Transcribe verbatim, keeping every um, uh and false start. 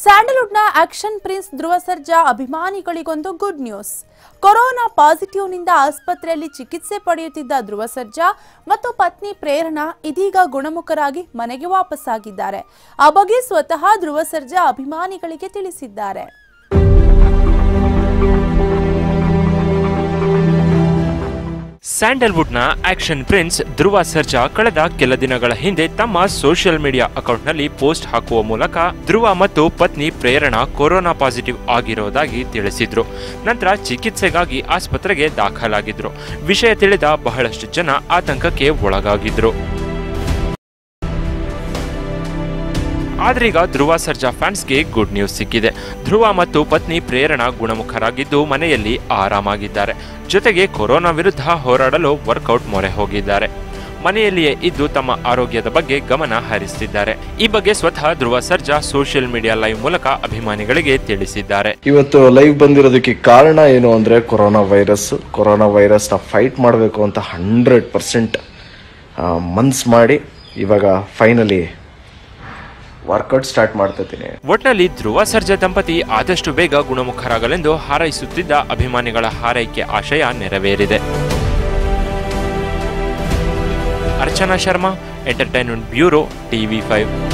ಸ್ಯಾಂಡಲ್ವುಡ್ನ action prince Dhruva Sarja ಅಭಿಮಾನಿಗಳಿಗೊಂದು good news. Corona ಪಾಸಿಟಿವ್ನಿಂದ ಆಸ್ಪತ್ರೆಯಲ್ಲಿ ಚಿಕಿತ್ಸೆ ಪಡೆಯುತ್ತಿದ್ದ ಧ್ರುವ ಸರ್ಜಾ ಮತ್ತು ಪತ್ನಿ ಪ್ರೇರಣಾ ಇದೀಗ ಗುಣಮುಖರಾಗಿ ಮನೆಗೆ ವಾಪಸ್ಸಾಗಿದ್ದಾರೆ. ಆ ಬಗ್ಗೆ ಸ್ವತಃ ಧ್ರುವ ಸರ್ಜಾ ಅಭಿಮಾನಿಗಳಿಗೆ ತಿಳಿಸಿದ್ದಾರೆ. ಸ್ಯಾಂಡಲ್ವುಡ್ನ ಆಕ್ಷನ್ ಪ್ರಿನ್ಸ್ ಧ್ರುವ ಸರ್ಜಾ ಕಳೆದ ಕೆಲ ದಿನಗಳ ಹಿಂದೆ ತಮ್ಮ ಸೋಷಿಯಲ್ ಮೀಡಿಯಾ ಅಕೌಂಟ್ನಲ್ಲಿ ಪೋಸ್ಟ್ ಹಾಕುವ ಮೂಲಕ ಧ್ರುವ ಮತ್ತು ಪತ್ನಿ ಪ್ರೇರಣಾ ಕೊರೋನಾ ಪಾಸಿಟಿವ್ ಆಗಿರೋದಾಗಿ ತಿಳಿಸಿದ್ರು. ನಂತರ ಚಿಕಿತ್ಸೆಗಾಗಿ ಆಸ್ಪತ್ರೆಗೆ ದಾಖಲಾಗಿದ್ರು. ವಿಷಯ ತಿಳಿದ ಬಹಳಷ್ಟು ಜನ ಆತಂಕಕ್ಕೆ ಒಳಗಾಗಿದ್ರು. ಆದ್ರೀಗ ಧ್ರುವ ಸರ್ಜಾ ಫ್ಯಾನ್ಸ್ಗೆ ಗುಡ್ ನ್ಯೂಸ್ ಸಿಕ್ಕಿದೆ. ಧ್ರುವ ಮತ್ತು ಪತ್ನಿ ಪ್ರೇರಣಾ ಗುಣಮುಖರಾಗಿದ್ದು ಮನೆಯಲ್ಲಿ ಆರಾಮಾಗಿದ್ದಾರೆ. ಜೊತೆಗೆ ಕೊರೋನಾ ವಿರುದ್ಧ ಹೋರಾಡಲು ವರ್ಕೌಟ್ ಮೊರೆ ಹೋಗಿದ್ದಾರೆ. ಮನೆಯಲ್ಲಿಯೇ ಇದ್ದು ತಮ್ಮ ಆರೋಗ್ಯದ ಬಗ್ಗೆ ಗಮನ ಹರಿಸುತ್ತಿದ್ದಾರೆ. ಈ ಬಗ್ಗೆ ಸ್ವತಃ Dhruva Sarja social media live ಮೂಲಕ ಅಭಿಮಾನಿಗಳಿಗೆ ತಿಳಿಸಿದ್ದಾರೆ. ಇವತ್ತು ಲೈವ್ ಬಂದಿರೋದಕ್ಕೆ ಕಾರಣ ಏನು ಅಂದ್ರೆ ಕೊರೋನಾ ವೈರಸ್. ಕೊರೋನಾ ವೈರಸ್ ನ ಫೈಟ್ ಮಾಡಬೇಕು ಅಂತ ಹಂಡ್ರೆಡ್ ಪರ್ಸೆಂಟ್ ಮನ್ಸ್ ಮಾಡಿ ಇವಾಗ ಫೈನಲಿ ವರ್ಕೌಟ್ ಸ್ಟಾರ್ಟ್ ಮಾಡ್ತಿದ್ದೀನಿ. ಒಟ್ಟಿನಲ್ಲಿ ಧ್ರುವ ಸರ್ಜಾ ದಂಪತಿ ಆದಷ್ಟು ಬೇಗ ಗುಣಮುಖರಾಗಲೆಂದು ಹಾರೈಸುತ್ತಿದ್ದ ಅಭಿಮಾನಿಗಳ ಹಾರೈಕೆ ಆಶಯ ನೆರವೇರಿದೆ. Archana Sharma, entertainment bureau, TV five.